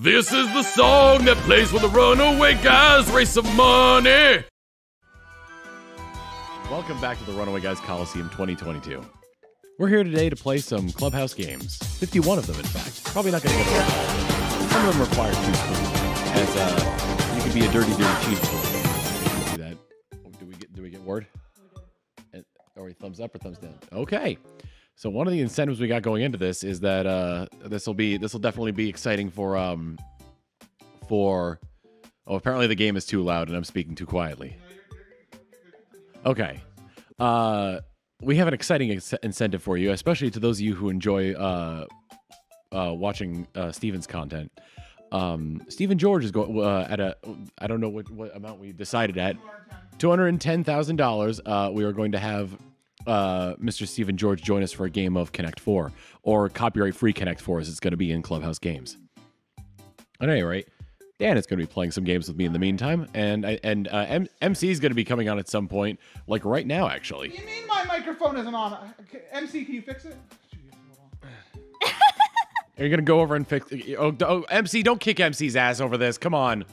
This is the song that plays when the Runaway Guys race some money. Welcome back to the Runaway Guys Coliseum 2022. We're here today to play some Clubhouse Games. 51 of them, in fact. Probably not going to get them all. Some of them require cheese food. As you could be a dirty cheese food. Do that. Do we get word? Are we thumbs up or thumbs down? Okay. So one of the incentives we got going into this is that this will definitely be exciting for oh, apparently the game is too loud and I'm speaking too quietly. Okay, we have an exciting incentive for you, especially to those of you who enjoy watching Stephen's content. Stephen George is going at a I don't know what amount we decided at $210,000. We are going to have. Mr. Stephen George join us for a game of Connect 4 or copyright-free Connect 4 as it's going to be in Clubhouse Games. At any rate, Dan is going to be playing some games with me in the meantime, and MC is going to be coming on at some point, like right now, actually. You mean my microphone isn't on? MC, can you fix it? Are you going to go over and fix it? Oh, MC, don't kick MC's ass over this. Come on.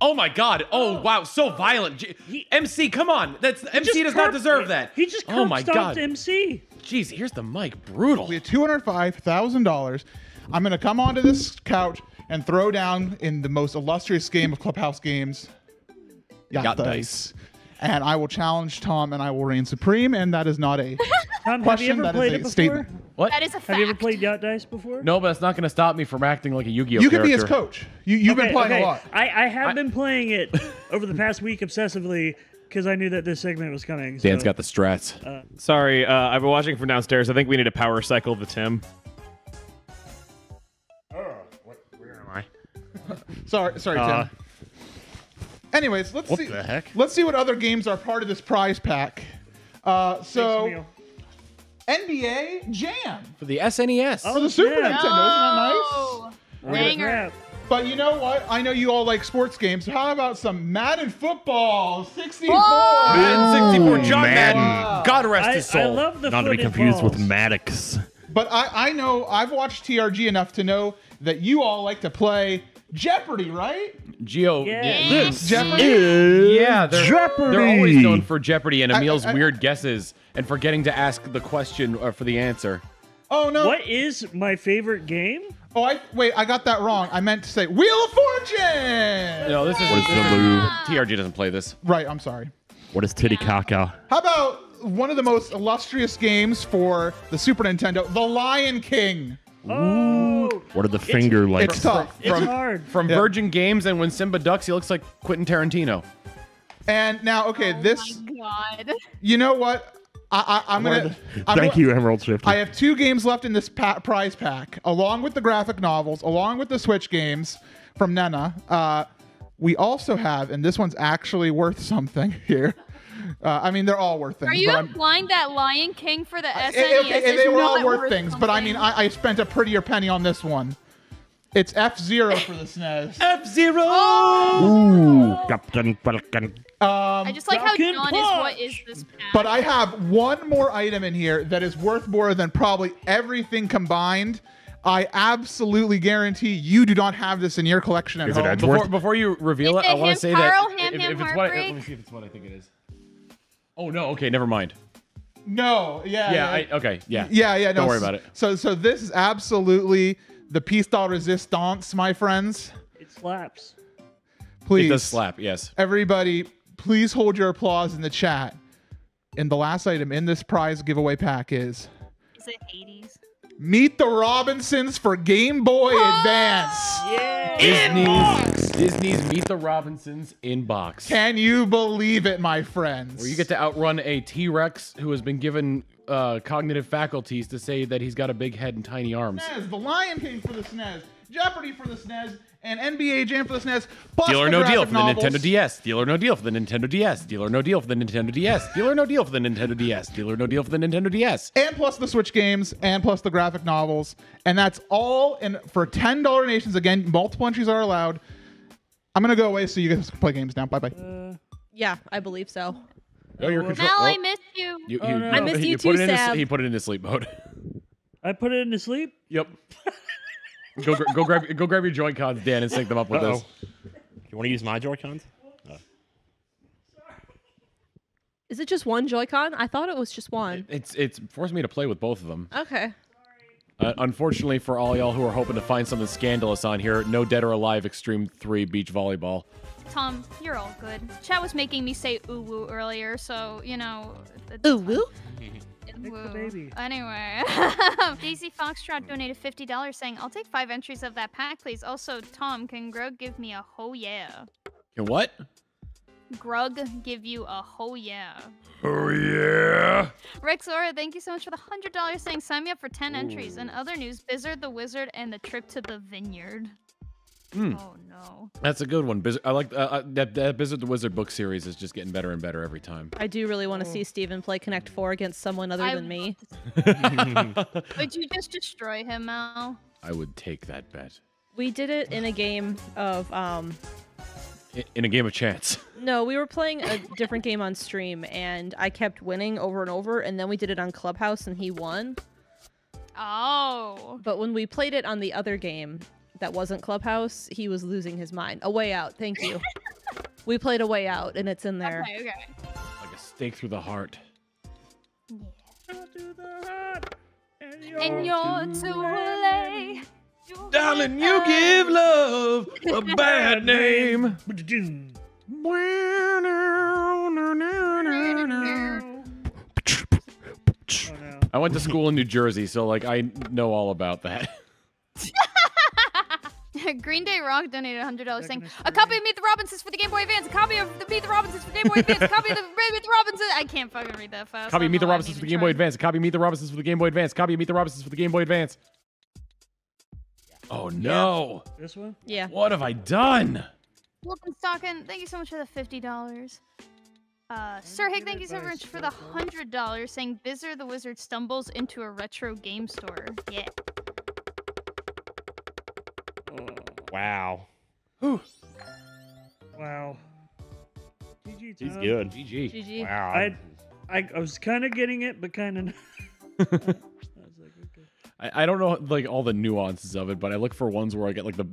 Oh my God! Oh wow! So violent. MC, come on! That's MC does not deserve that. He just curb stomped MC. Jeez, here's the mic. Brutal. We have $205,000. I'm gonna come onto this couch and throw down in the most illustrious game of Clubhouse Games, Yacht Dice, and I will challenge Tom, and I will reign supreme. And that is not a Tom, question. Have you ever played it before? What? That is a fact. Have you ever played Yacht Dice before? No, but that's not going to stop me from acting like a Yu-Gi-Oh character. You could be his coach. You've been playing a lot. I have been playing it over the past week obsessively because I knew that this segment was coming. So. Dan's got the strats. Sorry, I've been watching from downstairs. I think we need a power cycle to Tim. Where am I? sorry, Tim. Anyways, let's see. What the heck? Let's see what other games are part of this prize pack. Thanks, NBA Jam for the SNES. Oh, for the Super Nintendo, isn't that nice? Banger. But you know what? I know you all like sports games. So how about some Madden Football '64? Madden '64, John Madden. Wow. God rest his soul. I love the Not to be confused balls. With Maddox. But I know I've watched TRG enough to know that you all like to play Jeopardy, right? Yes. Jeopardy. Yeah, they're always known for Jeopardy and Emil's weird guesses and forgetting to ask the question or for the answer. Oh no! What is my favorite game? Oh, I got that wrong. I meant to say Wheel of Fortune. No, this is TRG doesn't play this. Right, I'm sorry. What is Titty Caca? How about one of the most illustrious games for the Super Nintendo, The Lion King? Oh. What are the finger like? It's tough. It's hard. From Virgin Games, and when Simba ducks, he looks like Quentin Tarantino. And now, okay, this. My God. You know what? I'm gonna thank you, Emerald Shifter. I have two games left in this prize pack, along with the graphic novels, along with the Switch games from Nena. We also have, and this one's actually worth something here. I mean, they're all worth things. Are you implying that Lion King for the SNES? They were all worth things, but I mean, I spent a prettier penny on this one. It's F-Zero for the SNES. F-Zero! Oh. Ooh, Captain Falcon. I just like how John is what is this pack. But I have one more item in here that is worth more than probably everything combined. I absolutely guarantee you do not have this in your collection at home. Before you reveal it, I want to say that if it's what, let me see if it's what I think it is. Oh no! Okay, never mind. No, yeah. Don't worry about it. So this is absolutely the piece de resistance, my friends. It slaps. Please. It does slap. Yes. Everybody, please hold your applause in the chat. And the last item in this prize giveaway pack is. Is it 80s? Meet the Robinsons for Game Boy Advance. Yeah. Disney's Meet the Robinsons inbox. Can you believe it, my friends? Where you get to outrun a T-Rex who has been given cognitive faculties to say that he's got a big head and tiny arms. SNES, The Lion King for the SNES, Jeopardy for the SNES, and NBA Jam for the SNES. Deal or no deal for the Nintendo DS. Deal or no deal for the Nintendo DS. Deal or no deal for the Nintendo DS. Deal or no deal for the Nintendo DS. Deal or no deal for the Nintendo DS. And plus the Switch games and plus the graphic novels. And that's all in for $10 donations. Again, multiple entries are allowed. I'm going to go away so you guys can play games now. Bye-bye. Yeah, I believe so. Oh, you're Hal, I miss you. I miss you too, Sab. He put it into sleep mode. I put it into sleep? Yep. Go grab your Joy-Cons, Dan, and sync them up with us. You want to use my Joy-Cons? Is it just one Joy-Con? I thought it was just one. It's forced me to play with both of them. Okay. Unfortunately for all y'all who are hoping to find something scandalous on here, no Dead or Alive Extreme 3 Beach Volleyball. Tom, you're all good. Chat was making me say ooh-woo earlier, so, you know... Ooh-woo? Woo. The baby. Anyway, Daisy Foxtrot donated $50 saying, I'll take 5 entries of that pack, please. Also, Tom, can Grug give me a ho yeah? Can what? Grug give you a ho yeah. Oh yeah. Rexora, thank you so much for the $100 saying, sign me up for 10 entries. And other news, Bizarre the Wizard and the trip to the vineyard. Oh no. That's a good one. I like that Bizarre the Wizard book series is just getting better and better every time. I do really want to see Steven play Connect 4 against someone other than me. Would you just destroy him, Al? I would take that bet. We did it in a game of in a game of chance. No, we were playing a different game on stream, and I kept winning over and over, and then we did it on Clubhouse, and he won. Oh. But when we played it on the other game that wasn't Clubhouse, he was losing his mind. A Way Out, thank you. We played A Way Out, and it's in there. Okay, okay. Like a stake through the heart. Yeah. Through the heart, and you're too late. Darling, you give love a bad name. I went to school in New Jersey, so like I know all about that. Green Day Rock donated $100 saying, a copy of Meet the Robinsons for the Game Boy Advance, a copy of the Meet the Robinsons for the Game Boy Advance, a copy of the Meet the Robinsons. I can't fucking read that fast. Copy Meet the Robinsons for the Game Boy Advance, a copy Meet the Robinsons for the Game Boy Advance, copy Meet the Robinsons for the Game Boy Advance. Oh no! Yeah. This one? Yeah. What have I done? Wilton Stockin, thank you so much for the $50. Sir Hick, thank you so much for the $100 saying Bizarre the Wizard stumbles into a retro game store. Yeah. Oh. Wow. Whew. Wow. GG. He's good. GG. GG. Wow. I was kind of getting it, but kind of not. I don't know like all the nuances of it, but I look for ones where I get like the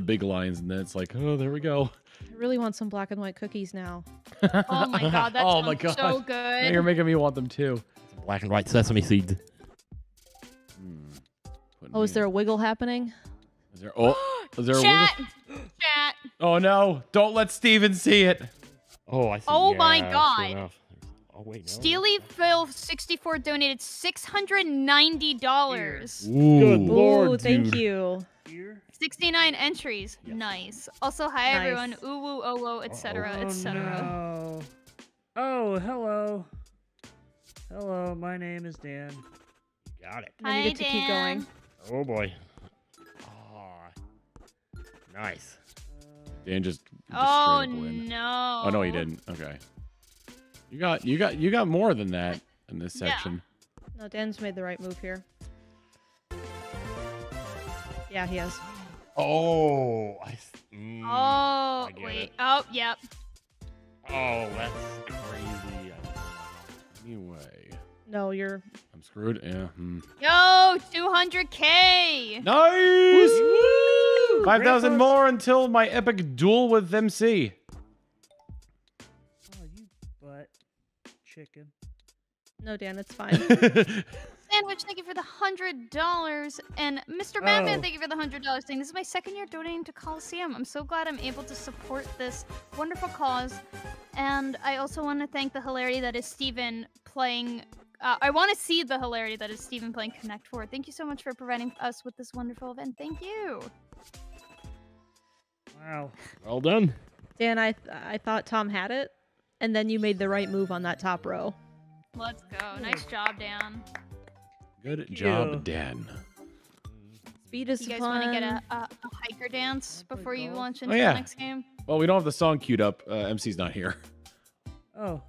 big lines, and then it's like, oh, there we go. I really want some black and white cookies now. Oh my god, that sounds so good. Now you're making me want them too. Black and white sesame seeds. Oh, is there a wiggle happening? Is there? Oh, is there a wiggle? Chat. Oh no! Don't let Steven see it. Oh, I see. Oh my god. Oh, wait, no. Steely Phil 64 donated $690. Ooh, good lord, dude. Thank you. 69 entries. Yeah. Nice. Also, hi everyone. Ooh, woo, oh, whoa, etc., etc. Oh, hello. Hello, my name is Dan. Got it. Hi, you get to keep going. Oh boy. Oh, nice. Dan just. Oh no. Oh no, he didn't. Okay. You got more than that in this section. No, Dan's made the right move here. Yeah, he has. Oh, oh, wait. It. Oh, yep. Oh, that's crazy. Anyway. No, you're. I'm screwed. Yeah. Yo, 200K. Nice. 5,000 more until my epic duel with MC. Chicken. No, Dan, it's fine. Sandwich, thank you for the $100, and Mr. Batman, thank you for the $100 thing. This is my second year donating to Coliseum. I'm so glad I'm able to support this wonderful cause, and I also want to thank the hilarity that is Steven playing. I want to see the hilarity that is Steven playing Connect 4. Thank you so much for providing us with this wonderful event. Thank you. Wow, well done, Dan. I thought Tom had it. And then you made the right move on that top row. Let's go. Nice job, Dan. Good job, Dan. Speed is fun. You guys want to get a hiker dance before you launch into the next game? Well, we don't have the song queued up. MC's not here. Oh.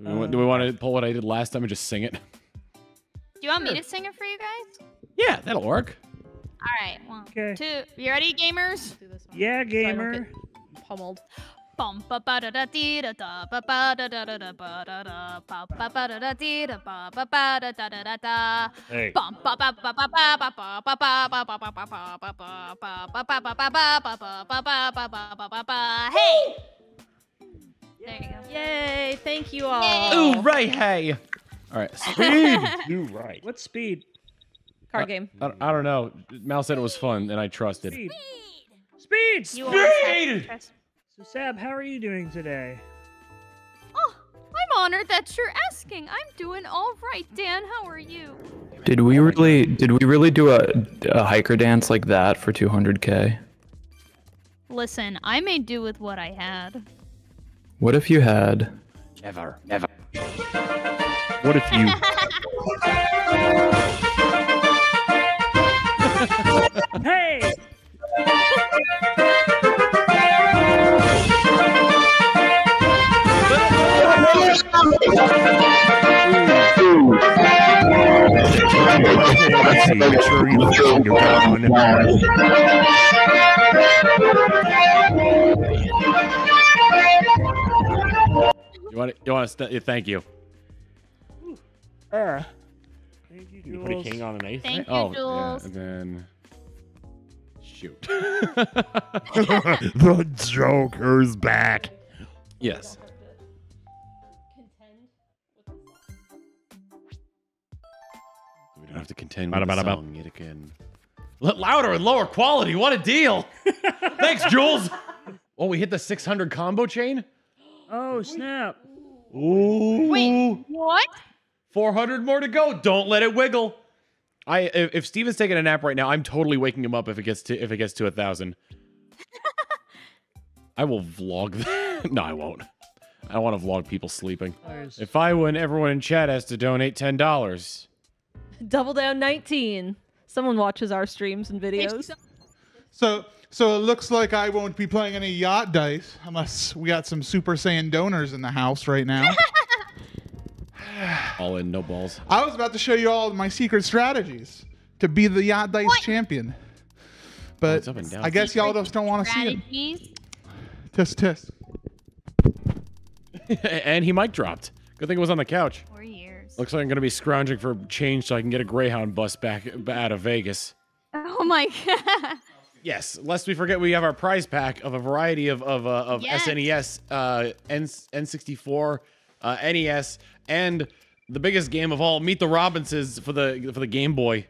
Do we want to pull what I did last time and just sing it? Do you want me to sing it for you guys? Yeah, that'll work. All right. 1, 2. You ready, gamers? Yeah, gamer. Pummeled. Hey! There you go. Yay! Thank you all. Ooh, right, hey! All right, speed. You right. What's speed? Card game. I don't know. Mal said it was fun, and I trusted. Speed. Speed. Speed. So Sab, how are you doing today? Oh, I'm honored that you're asking. I'm doing all right, Dan. How are you? Did we really do a hiker dance like that for 200K? Listen, I made do with what I had. What if you had? Never, never. What if you... Hey! You want to... Thank you. Thank you, Jules. Put a king on an ace. Thank you, Jules. Yeah, and then shoot. The Joker's back. Yes. We don't have to contend with the song yet again. Louder and lower quality. What a deal! Thanks, Jules. Oh, we hit the 600 combo chain. Oh snap! Ooh. Wait, what? 400 more to go. Don't let it wiggle. If Steven's taking a nap right now, I'm totally waking him up if it gets to 1,000. I will vlog that. No, I won't. I don't want to vlog people sleeping. If I win, everyone in chat has to donate $10. Double down 19. Someone watches our streams and videos. So it looks like I won't be playing any Yacht Dice unless we got some Super Saiyan donors in the house right now. All in, no balls. I was about to show you all my secret strategies to be the Yacht Dice champion. But I guess y'all just don't want to see him. Test, test. And he mic dropped. Good thing it was on the couch. 4 years. Looks like I'm going to be scrounging for change so I can get a Greyhound bus back out of Vegas. Oh, my God. Yes, lest we forget we have our prize pack of a variety of SNES, N64, NES, and the biggest game of all, Meet the Robinsons for the Game Boy.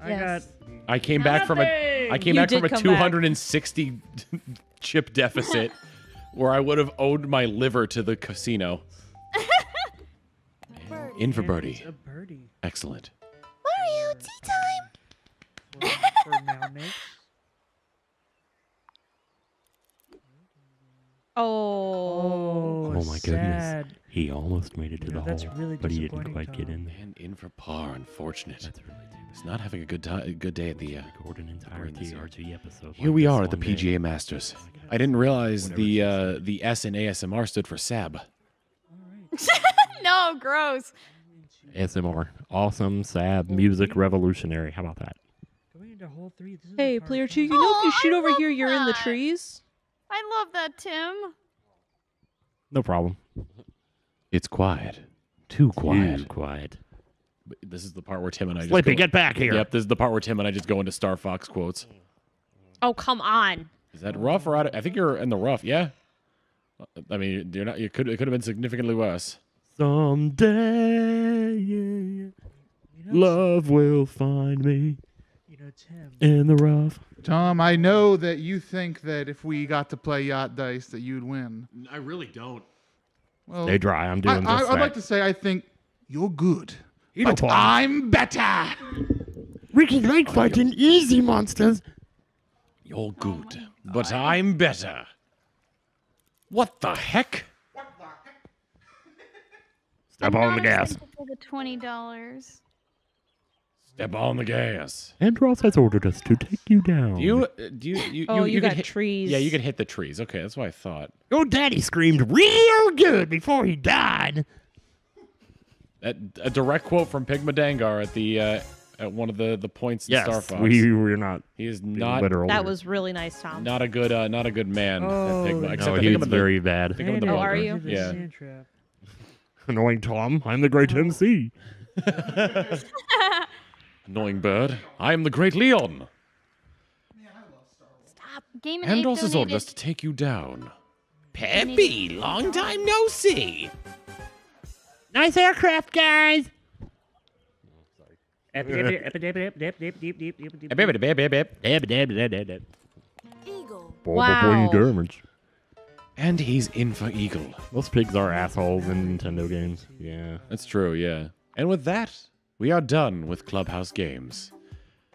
I came back from a 260 chip deficit where I would have owed my liver to the casino. In for birdie. Excellent. Mario, tea time. Oh my goodness. He almost made it to the hole, really, but he didn't quite get in there. And in for par, unfortunate. That's really it's not having a good day at the TRG episode. Here we are at the PGA Masters. I didn't realize the S and ASMR stood for Sab. No, gross. ASMR, awesome, Sab, music revolutionary. How about that? Hey, player 2, you know if you shoot over here, you're in the trees. I love that, Tim. No problem. It's quiet. Too quiet. This is the part where Tim and I just Sleepy, get back here. Yep, this is the part where Tim and I just go into Star Fox quotes. Oh, come on. Is that rough or out of... I think you're in the rough, yeah? I mean, you're not. It could have been significantly worse. Someday, love will find me. Tim. In the rough. Tom, I know that you think that if we got to play Yacht Dice that you'd win. I really don't. Well, they dry. I'm doing this. I'd like to say I think you're good, but I'm better. Ricky like fighting easy monsters. You're good, but I'm better. What the heck? Step on the gas. For the $20. Step on the gas. And Ross has ordered us to take you down. You got hit, trees. Yeah, you can hit the trees. Okay, that's what I thought. Your daddy screamed real good before he died. A direct quote from Pigma Dangar at the at one of the points in Star Fox. We're not. He is not literal. That was really nice, Tom. Not a good man. Oh, Pigma. Except no, he was very bad. Oh, are you? Yeah. Annoying Tom. I'm the great MC. Annoying Bird. I am the great Leon. Stop. Game and Handles has ordered us to take you down. Peppy, long time no see. Nice aircraft, guys. Eagle. Wow. And he's in for Eagle. Those pigs are assholes in Nintendo games. Yeah. That's true, yeah. And with that, we are done with Clubhouse Games.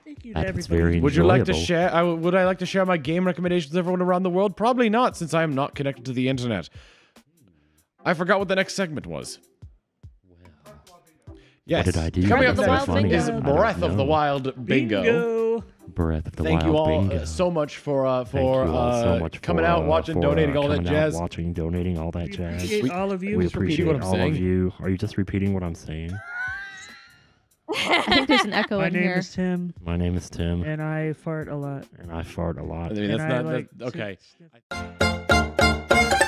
Thank you to everybody. Would you like to share? Would I like to share my game recommendations with everyone around the world? Probably not, since I am not connected to the internet. I forgot what the next segment was. Yes. What did I do? Coming up next is Breath of the Wild Bingo. Breath of the Wild Bingo. Thank you all so much for coming out, watching, donating, all that jazz. Watching, donating, all that jazz. We appreciate all of you. We appreciate what I'm saying. Of you. Are you just repeating what I'm saying? I think there's an echo in here. My name is Tim. My name is Tim. And I fart a lot. And I fart a lot. I mean, that's not okay.